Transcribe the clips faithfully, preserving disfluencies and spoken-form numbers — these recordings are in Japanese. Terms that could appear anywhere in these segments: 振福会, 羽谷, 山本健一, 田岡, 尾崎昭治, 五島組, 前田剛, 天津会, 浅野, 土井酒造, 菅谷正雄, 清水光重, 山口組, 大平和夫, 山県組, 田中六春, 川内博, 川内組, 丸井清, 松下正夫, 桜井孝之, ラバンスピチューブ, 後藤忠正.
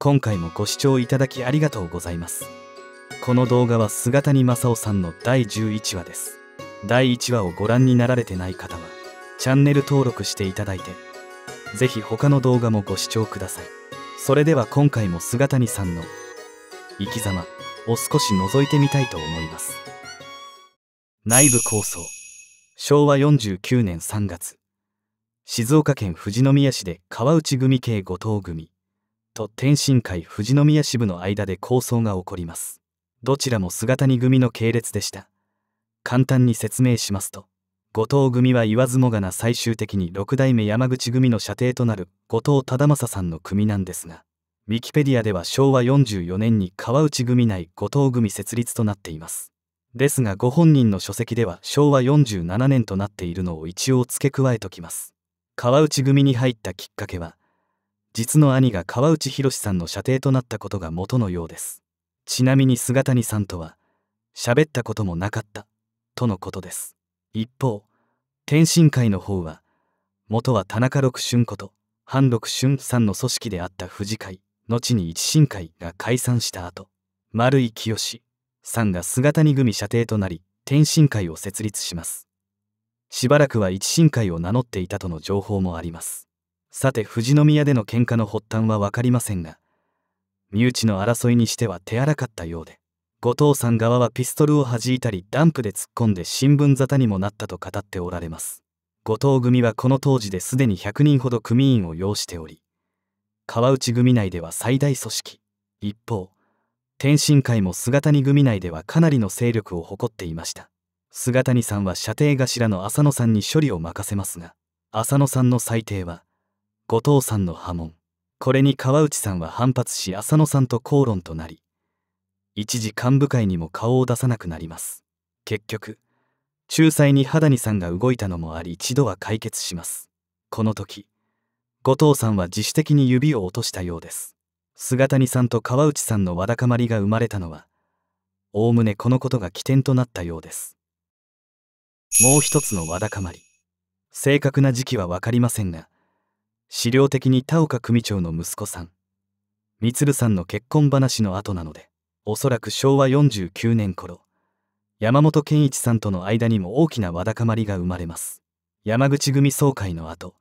今回もご視聴いただきありがとうございます。この動画は菅谷正雄さんのだいじゅういちわです。だいいちわをご覧になられてない方は、チャンネル登録していただいて、ぜひ他の動画もご視聴ください。それでは今回も菅谷さんの生き様を少し覗いてみたいと思います。内部構想。しょうわよんじゅうきゅうねんさんがつ、静岡県富士宮市で川内組系五島組と天津会富士宮支部の間で抗争が起こります。どちらも菅谷組の系列でした。簡単に説明しますと、五島組は言わずもがな最終的にろくだいめ山口組の舎弟となる後藤忠正さんの組なんですが、ウィキペディアではしょうわよんじゅうよねんに川内組内五島組設立となっています。ですがご本人の書籍ではしょうわよんじゅうななねんとなっているのを一応付け加えときます。川内組に入ったきっかけは、実の兄が川内博さんの舎弟となったことが元のようです。ちなみに菅谷さんとは喋ったこともなかったとのことです。一方、天津会の方は元は田中六春こと半六春さんの組織であった富士会、後に一新会が解散した後、丸井清さんが菅谷組舎弟となり天津会を設立します。しばらくは一新会を名乗っていたとの情報もあります。さて、富士宮での喧嘩の発端は分かりませんが、身内の争いにしては手荒かったようで、後藤さん側はピストルを弾いたりダンプで突っ込んで新聞沙汰にもなったと語っておられます。後藤組はこの当時ですでにひゃくにんほど組員を擁しており、川内組内では最大組織。一方、天津会も菅谷組内ではかなりの勢力を誇っていました。菅谷さんは舎弟頭の浅野さんに処理を任せますが、浅野さんの裁定は後藤さんの破門。これに川内さんは反発し、浅野さんと口論となり、一時幹部会にも顔を出さなくなります。結局仲裁に羽谷さんが動いたのもあり、一度は解決します。この時後藤さんは自主的に指を落としたようです。菅谷さんと川内さんのわだかまりが生まれたのは、おおむねこのことが起点となったようです。もう一つのわだかまり、正確な時期は分かりませんが、資料的に田岡組長の息子さん満さんの結婚話の後なので、おそらくしょうわよんじゅうきゅうねん頃、山本健一さんとの間にも大きなわだかまりが生まれます。山口組総会の後、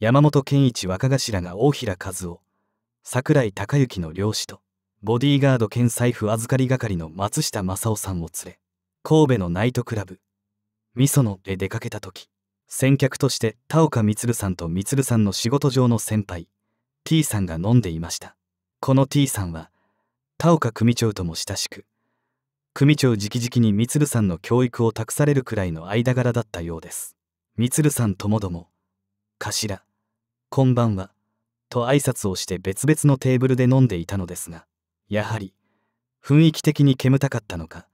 山本健一若頭が大平和夫、桜井孝之の漁師とボディーガード兼財布預かり係の松下正夫さんを連れ、神戸のナイトクラブみそのへ出かけた時、先客として田岡満さんと満さんの仕事上の先輩 T さんが飲んでいました。この T さんは田岡組長とも親しく、組長直々に満さんの教育を託されるくらいの間柄だったようです。満さんともども「頭こんばんは」と挨拶をして別々のテーブルで飲んでいたのですが、やはり雰囲気的に煙たかったのか、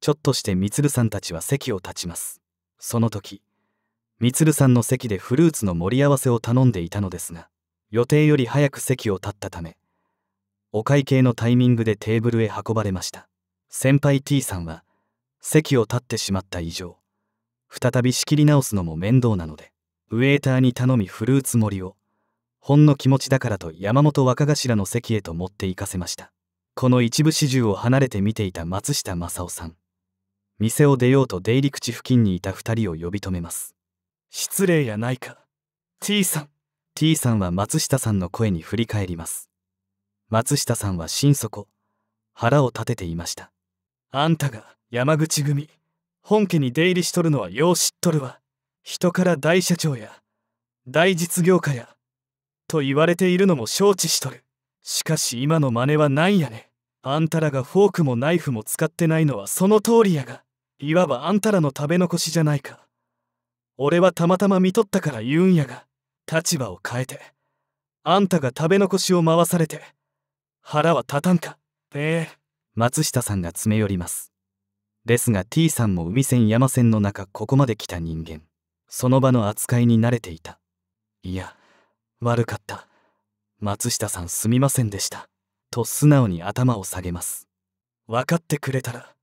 ちょっとして満さんたちは席を立ちます。その時満さんの席でフルーツの盛り合わせを頼んでいたのですが、予定より早く席を立ったため、お会計のタイミングでテーブルへ運ばれました。先輩 T さんは席を立ってしまった以上、再び仕切り直すのも面倒なので、ウエーターに頼みフルーツ盛りをほんの気持ちだからと山本若頭の席へと持って行かせました。この一部始終を離れて見ていた松下正夫さん、店を出ようと出入り口付近にいたふたりを呼び止めます。失礼やないか T さん。 T さんは松下さんの声に振り返ります。松下さんは心底腹を立てていました。あんたが山口組本家に出入りしとるのはよう知っとるわ。人から大社長や大実業家やと言われているのも承知しとる。しかし今の真似はなんやね。あんたらがフォークもナイフも使ってないのはその通りやが、いわばあんたらの食べ残しじゃないか。俺はたまたま見とったから言うんやが、立場を変えてあんたが食べ残しを回されて腹は立たんか。ええ。松下さんが詰め寄ります。ですが T さんも海線山線の中ここまで来た人間、その場の扱いに慣れていた。いや悪かった。松下さんすみませんでした。と素直に頭を下げます。分かってくれたら。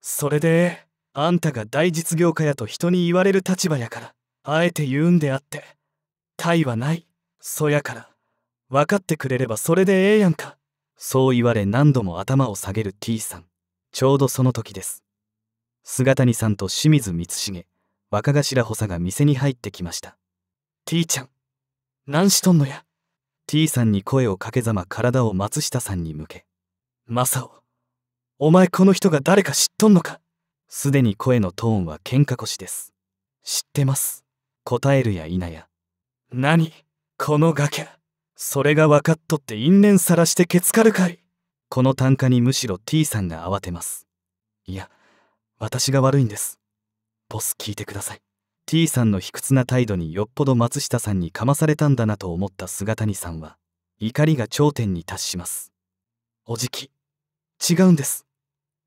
それで、あんたが大実業家やと人に言われる立場やから、あえて言うんであって、他意はない。そやから、分かってくれればそれでええやんか。そう言われ何度も頭を下げる T さん。ちょうどその時です。菅谷さんと清水光重、若頭補佐が店に入ってきました。T ちゃん、何しとんのや。T さんに声をかけざま体を松下さんに向け。マサオ、お前この人が誰か知っとんのか。すでに声のトーンは喧嘩腰です。知ってます。答えるや否や。何、このガキャ。それが分かっとって因縁さらしてけつかるかい。この単価にむしろ T さんが慌てます。いや、私が悪いんです。ボス聞いてください。T さんの卑屈な態度によっぽど松下さんにかまされたんだなと思った菅谷さんは、怒りが頂点に達します。おじき、違うんです。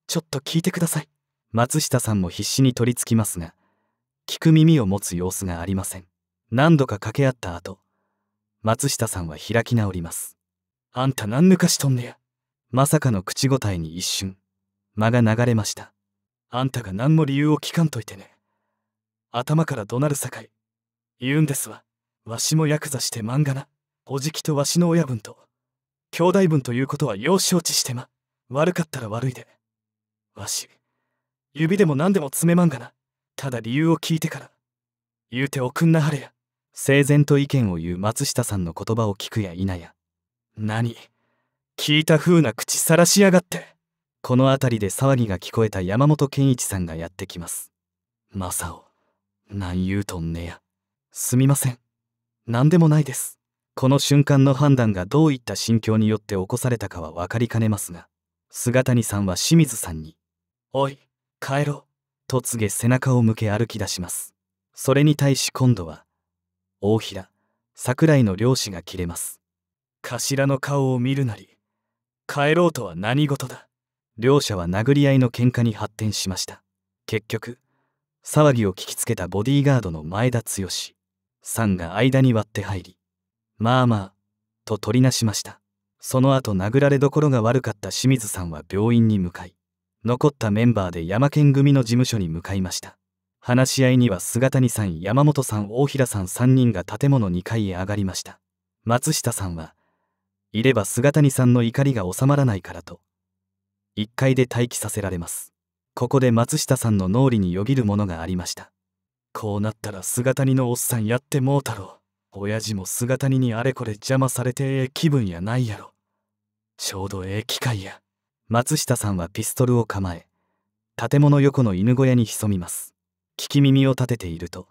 ちょっと聞いてください。松下さんも必死に取りつきますが、聞く耳を持つ様子がありません。何度か掛け合った後、松下さんは開き直ります。あんた何抜かしとんねや。まさかの口答えに一瞬、間が流れました。あんたが何も理由を聞かんといてね。頭から怒鳴るさかい。言うんですわ。わしもヤクザして漫画な。おじきとわしの親分と、兄弟分ということはよう承知してま。悪かったら悪いで。わし、指でも何でも詰め漫画な。ただ理由を聞いてから、言うておくんなはれや。整然と意見を言う松下さんの言葉を聞くや否や。何聞いた風な口さらしやがって。この辺りで騒ぎが聞こえた山本健一さんがやってきます。マサオ、何言うとんねや。すみません、何でもないです。この瞬間の判断がどういった心境によって起こされたかは分かりかねますが、菅谷さんは清水さんに「おい帰ろう」と告げ背中を向け歩き出します。それに対し今度は大平、桜井の漁師が切れます。頭の顔を見るなり、帰ろうとは何事だ。両者は殴り合いの喧嘩に発展しました。結局、騒ぎを聞きつけたボディーガードの前田剛さんが間に割って入り、まあまあ、と取りなしました。その後殴られどころが悪かった清水さんは病院に向かい、残ったメンバーで山県組の事務所に向かいました。話し合いには菅谷さん、山本さん、大平さんさんにんが建物にかいへ上がりました。松下さんはいれば菅谷さんの怒りが収まらないからといっかいで待機させられます。ここで松下さんの脳裏によぎるものがありました。こうなったら菅谷のおっさんやってもうたろう。親父も菅谷にあれこれ邪魔されてええ気分やないやろ。ちょうどええ機会や。松下さんはピストルを構え、建物横の犬小屋に潜みます。聞き耳を立てていると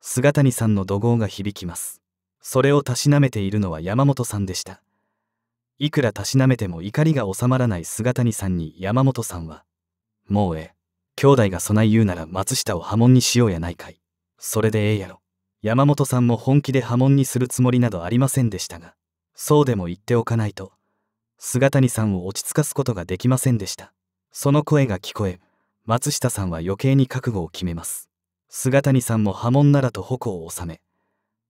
菅谷さんの怒号が響きます。それをたしなめているのは山本さんでした。いくらたしなめても怒りが収まらない菅谷さんに山本さんは「もうええ、兄弟がそない言うなら松下を破門にしようやないかい。それでええやろ」。山本さんも本気で破門にするつもりなどありませんでしたが、そうでも言っておかないと菅谷さんを落ち着かすことができませんでした。その声が聞こえ、松下さんは余計に覚悟を決めます。菅谷さんも波紋ならと矛を収め、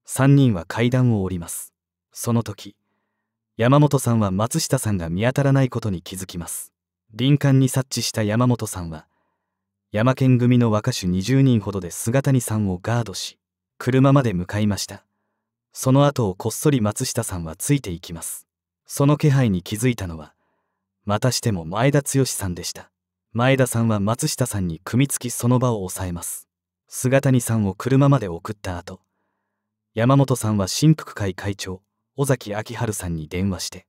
さんにんは階段を降ります。その時、山本さんは松下さんが見当たらないことに気づきます。敏感に察知した山本さんは、山県組の若手にじゅうにんほどで菅谷さんをガードし、車まで向かいました。その後をこっそり松下さんはついていきます。その気配に気づいたのは、またしても前田剛さんでした。前田さんは松下さんに組みつきその場を抑えます。菅谷さんを車まで送った後、山本さんは振福会会長、尾崎昭治さんに電話して、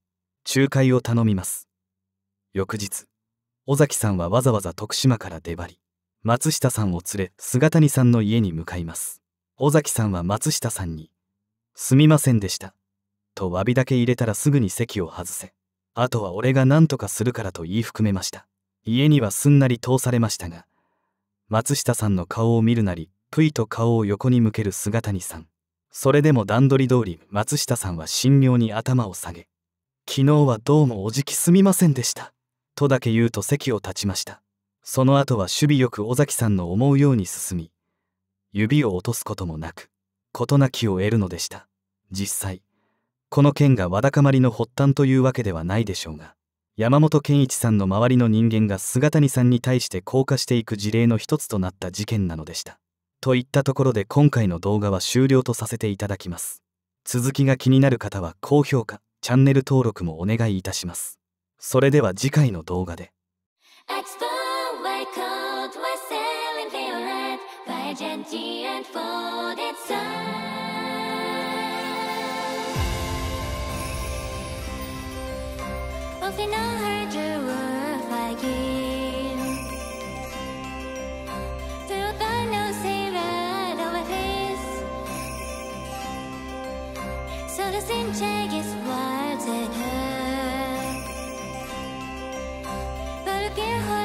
仲介を頼みます。翌日、尾崎さんはわざわざ徳島から出張り、松下さんを連れ、菅谷さんの家に向かいます。尾崎さんは松下さんに、すみませんでした、と詫びだけ入れたらすぐに席を外せ、あとは俺が何とかするからと言い含めました。家にはすんなり通されましたが、松下さんの顔を見るなりぷいと顔を横に向ける菅谷さん。それでも段取り通り松下さんは神妙に頭を下げ、昨日はどうもおじきすみませんでしたとだけ言うと席を立ちました。その後は守備よく尾崎さんの思うように進み、指を落とすこともなく事なきを得るのでした。実際この件がわだかまりの発端というわけではないでしょうが、山本健一さんの周りの人間が菅谷さんに対して硬化していく事例の一つとなった事件なのでした。といったところで今回の動画は終了とさせていただきます。続きが気になる方は高評価、チャンネル登録もお願いいたします。それでは次回の動画で。Send Jagged's words at her, but if you